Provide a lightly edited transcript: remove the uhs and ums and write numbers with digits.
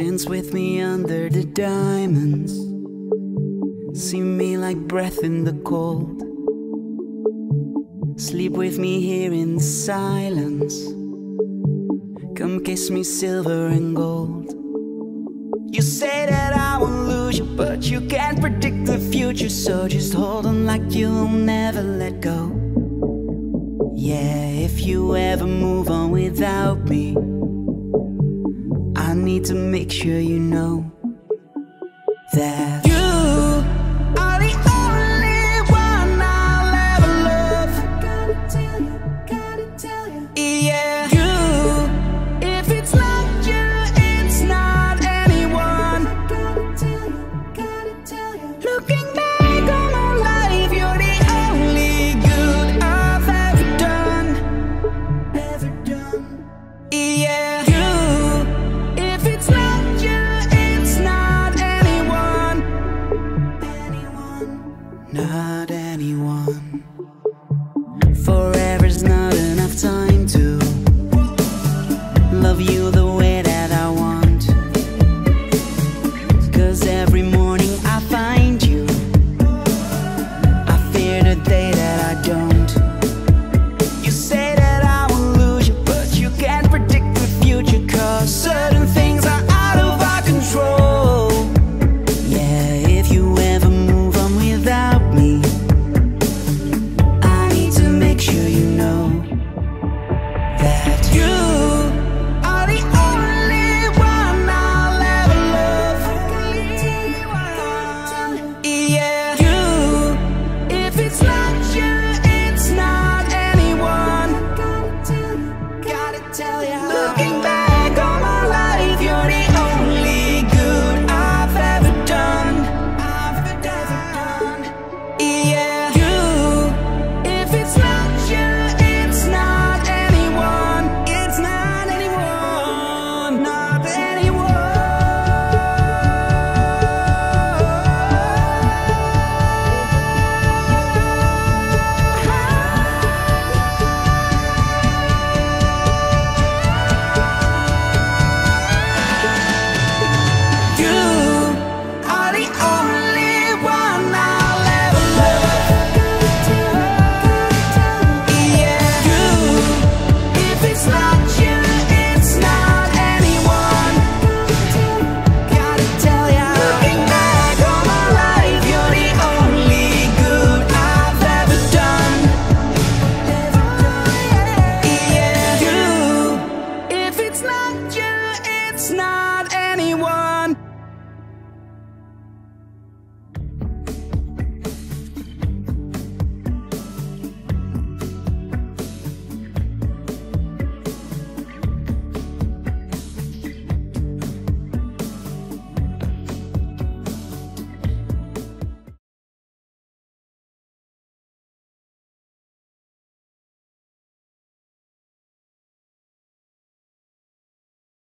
dance with me under the diamonds. See me like breath in the cold. Sleep with me here in the silence. Come kiss me silver and gold. You say that I won't lose you, but you can't predict the future. So just hold on like you'll never let go. Yeah, if you ever move on without me, I need to make sure you know that you